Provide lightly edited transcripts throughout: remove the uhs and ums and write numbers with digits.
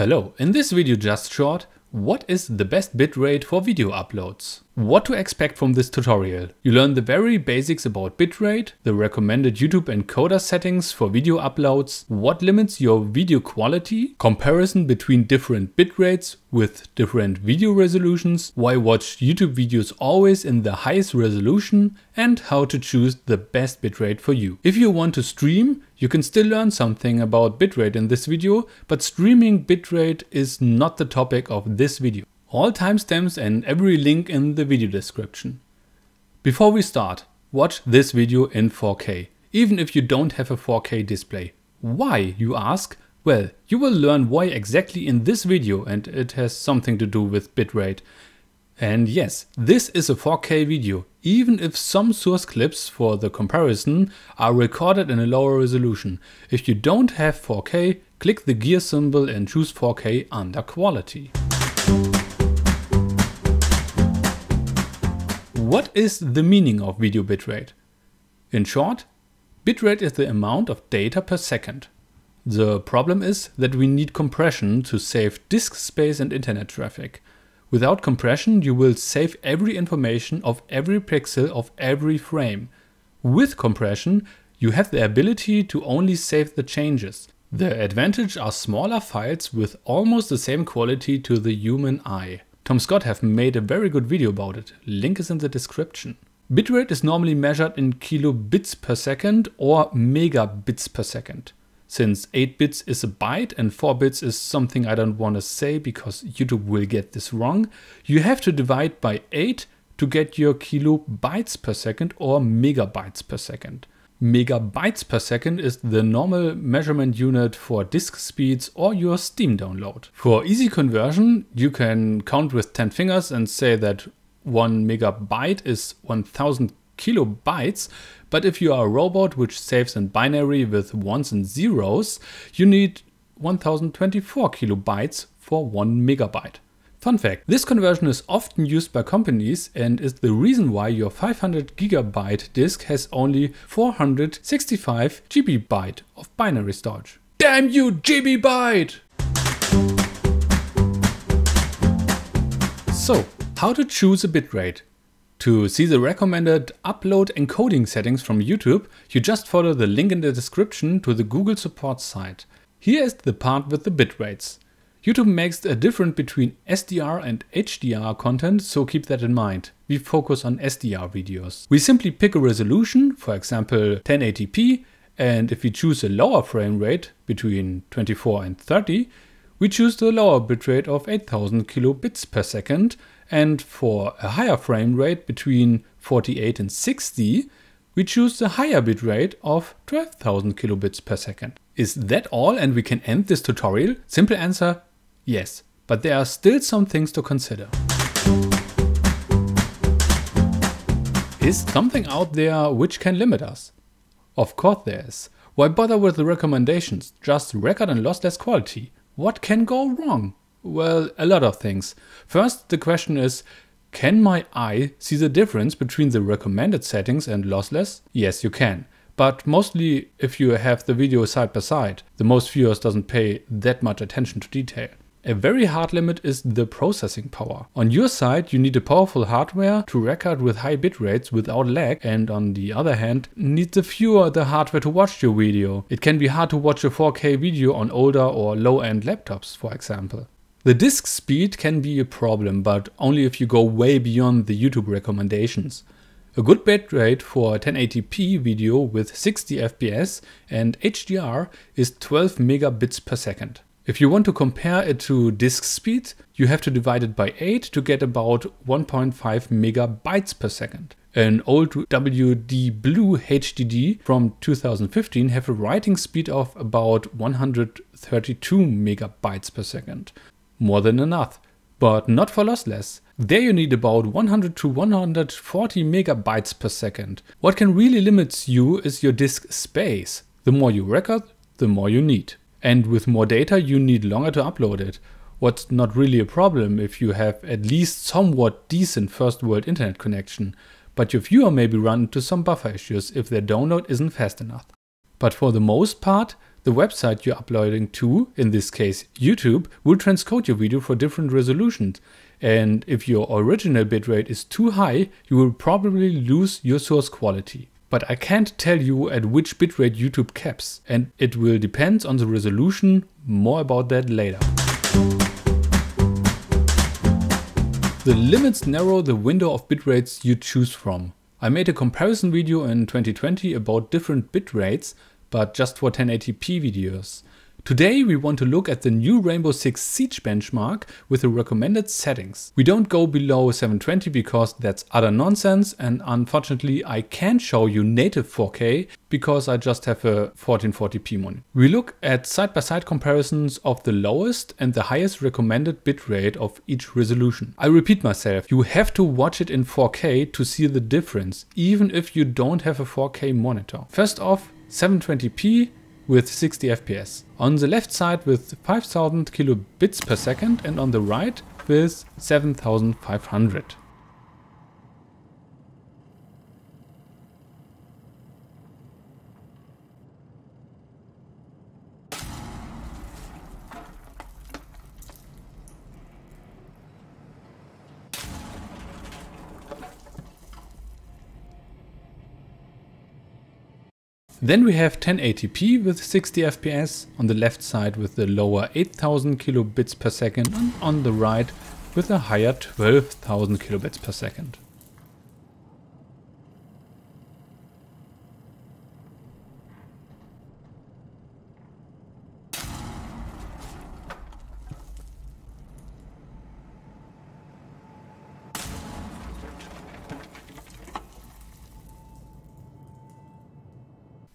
Hello, in this video just short, what is the best bitrate for video uploads? What to expect from this tutorial? You learn the very basics about bitrate, the recommended YouTube encoder settings for video uploads, what limits your video quality, comparison between different bitrates with different video resolutions, why watch YouTube videos always in the highest resolution, and how to choose the best bitrate for you. If you want to stream, you can still learn something about bitrate in this video, but streaming bitrate is not the topic of this video. All timestamps and every link in the video description. Before we start, watch this video in 4K, even if you don't have a 4K display. Why, you ask? Well, you will learn why exactly in this video, and it has something to do with bitrate. And yes, this is a 4K video, even if some source clips for the comparison are recorded in a lower resolution. If you don't have 4K, click the gear symbol and choose 4K under quality. What is the meaning of video bitrate? In short, bitrate is the amount of data per second. The problem is that we need compression to save disk space and internet traffic. Without compression, you will save every information of every pixel of every frame. With compression, you have the ability to only save the changes. The advantage are smaller files with almost the same quality to the human eye. Tom Scott have made a very good video about it, link is in the description. Bitrate is normally measured in kilobits per second or megabits per second. Since 8 bits is a byte and 4 bits is something I don't want to say because YouTube will get this wrong, you have to divide by 8 to get your kilobytes per second or megabytes per second. Megabytes per second is the normal measurement unit for disk speeds or your Steam download. For easy conversion, you can count with 10 fingers and say that 1 megabyte is 1000 kilobytes, but if you are a robot which saves in binary with ones and zeros, you need 1024 kilobytes for 1 megabyte. Fun fact, this conversion is often used by companies and is the reason why your 500 gigabyte disk has only 465 GB of binary storage. Damn you, Gigabyte! So, how to choose a bitrate? To see the recommended upload encoding settings from YouTube, you just follow the link in the description to the Google support site. Here is the part with the bitrates. YouTube makes a difference between SDR and HDR content, so keep that in mind. We focus on SDR videos. We simply pick a resolution, for example 1080p, and if we choose a lower frame rate, between 24 and 30, we choose the lower bitrate of 8000 kilobits per second, and for a higher frame rate, between 48 and 60, we choose the higher bitrate of 12,000 kilobits per second. Is that all and we can end this tutorial? Simple answer, yes. But there are still some things to consider. Is something out there which can limit us? Of course there is. Why bother with the recommendations? Just record and lossless quality. What can go wrong? Well, a lot of things. First, the question is, can my eye see the difference between the recommended settings and lossless? Yes, you can. But mostly if you have the video side by side. The most viewers doesn't pay that much attention to detail. A very hard limit is the processing power. On your side, you need a powerful hardware to record with high bit rates without lag, and on the other hand, need the fewer the hardware to watch your video. It can be hard to watch a 4K video on older or low-end laptops, for example. The disk speed can be a problem, but only if you go way beyond the YouTube recommendations. A good bitrate for 1080p video with 60 FPS and HDR is 12 megabits per second. If you want to compare it to disk speed, you have to divide it by 8 to get about 1.5 megabytes per second. An old WD Blue HDD from 2015 have a writing speed of about 132 megabytes per second. More than enough, but not for lossless. There you need about 100 to 140 megabytes per second. What can really limit you is your disk space. The more you record, the more you need. And with more data you need longer to upload it. What's not really a problem if you have at least somewhat decent first world internet connection. But your viewer may be run into some buffer issues if their download isn't fast enough. But for the most part, The website you're uploading to, in this case YouTube, will transcode your video for different resolutions. And if your original bitrate is too high, you will probably lose your source quality. But I can't tell you at which bitrate YouTube caps, and it will depend on the resolution. More about that later. The limits narrow the window of bitrates you choose from. I made a comparison video in 2020 about different bitrates, but just for 1080p videos. Today we want to look at the new Rainbow Six Siege benchmark with the recommended settings. We don't go below 720 because that's utter nonsense, and unfortunately I can't show you native 4K because I just have a 1440p monitor. We look at side-by-side comparisons of the lowest and the highest recommended bitrate of each resolution. I repeat myself, you have to watch it in 4K to see the difference, even if you don't have a 4K monitor. First off, 720p with 60 FPS. On the left side with 5000 kilobits per second and on the right with 7500. Then we have 1080p with 60 FPS, on the left side with the lower 8000 kilobits per second and on the right with the higher 12,000 kilobits per second.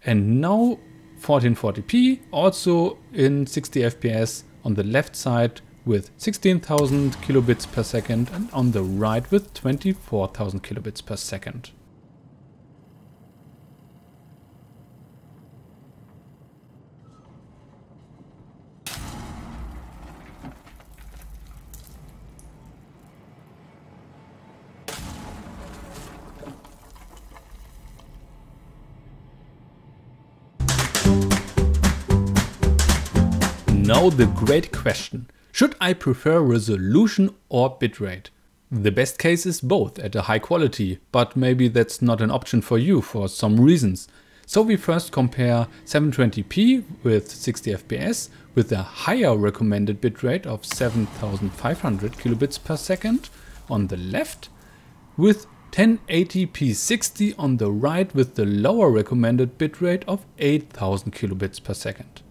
And now 1440p, also in 60 FPS, on the left side with 16,000 kilobits per second and on the right with 24,000 kilobits per second. Now the great question, should I prefer resolution or bitrate? The best case is both at a high quality, but maybe that's not an option for you for some reasons. So we first compare 720p with 60 FPS with a higher recommended bitrate of 7500 kilobits per second on the left, with 1080p 60 on the right with the lower recommended bitrate of 8000 kilobits per second.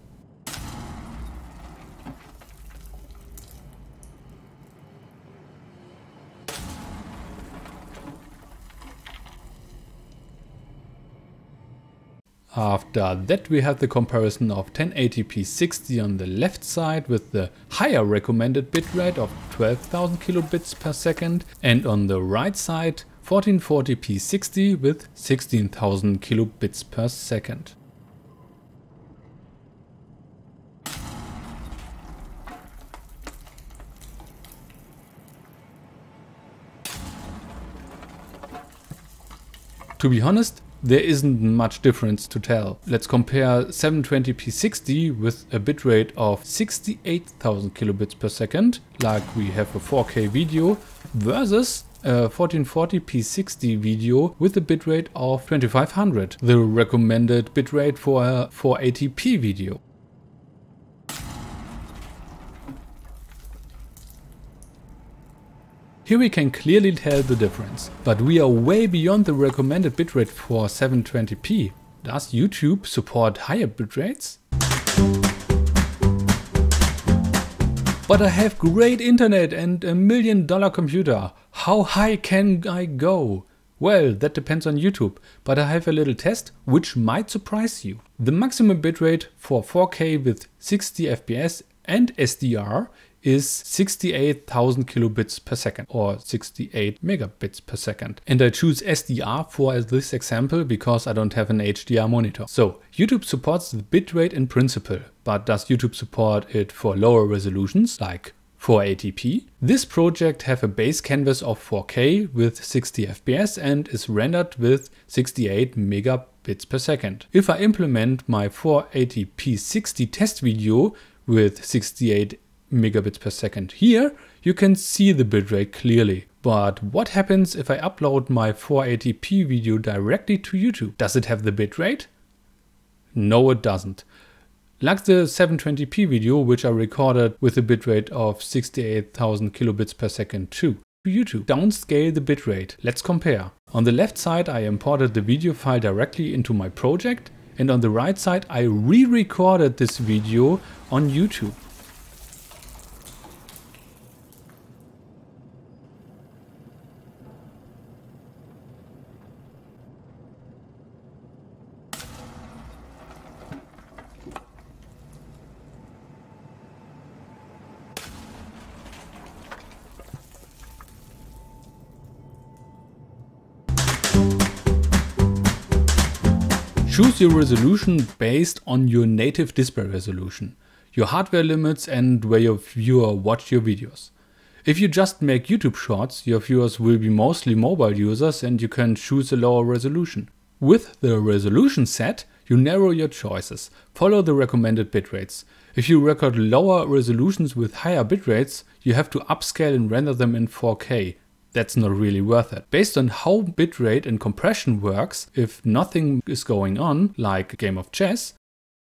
After that we have the comparison of 1080p 60 on the left side with the higher recommended bitrate of 12,000 kilobits per second and on the right side 1440p 60 with 16,000 kilobits per second. To be honest, there isn't much difference to tell. Let's compare 720p 60 with a bitrate of 68,000 kilobits per second, like we have a 4K video, versus a 1440p 60 video with a bitrate of 2500, the recommended bitrate for a 480p video. Here we can clearly tell the difference, but we are way beyond the recommended bitrate for 720p. Does YouTube support higher bitrates? But I have great internet and a $1 million computer. How high can I go? Well, that depends on YouTube, but I have a little test which might surprise you. The maximum bitrate for 4K with 60 FPS and SDR is 68,000 kilobits per second or 68 megabits per second. And I choose SDR for this example because I don't have an HDR monitor. So YouTube supports the bitrate in principle, but does YouTube support it for lower resolutions like 480p. This project have a base canvas of 4K with 60 FPS and is rendered with 68 megabits per second. If I implement my 480p 60 test video with 68 megabits per second here, you can see the bitrate clearly. But what happens if I upload my 480p video directly to YouTube? Does it have the bitrate? No, it doesn't. Like the 720p video, which I recorded with a bitrate of 68,000 kilobits per second too. To YouTube, downscale the bitrate. Let's compare. On the left side, I imported the video file directly into my project, and on the right side, I re-recorded this video on YouTube. Choose your resolution based on your native display resolution, your hardware limits and where your viewer watch your videos. If you just make YouTube Shorts, your viewers will be mostly mobile users and you can choose a lower resolution. With the resolution set, you narrow your choices, follow the recommended bitrates. If you record lower resolutions with higher bitrates, you have to upscale and render them in 4K. That's not really worth it. Based on how bitrate and compression works, if nothing is going on, like a game of chess,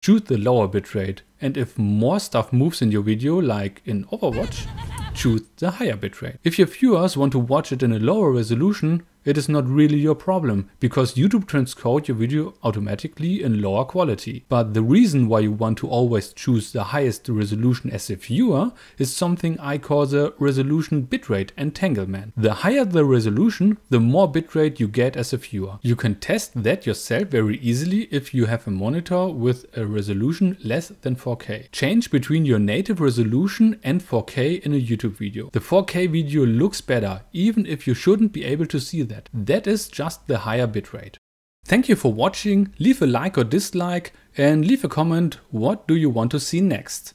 choose the lower bitrate. And if more stuff moves in your video, like in Overwatch, choose the higher bitrate. If your viewers want to watch it in a lower resolution, it is not really your problem, because YouTube transcodes your video automatically in lower quality. But the reason why you want to always choose the highest resolution as a viewer is something I call the resolution bitrate entanglement. The higher the resolution, the more bitrate you get as a viewer. You can test that yourself very easily if you have a monitor with a resolution less than 4K. Change between your native resolution and 4K in a YouTube video. The 4K video looks better, even if you shouldn't be able to see that. That is just the higher bitrate. Thank you for watching, leave a like or dislike and leave a comment what do you want to see next.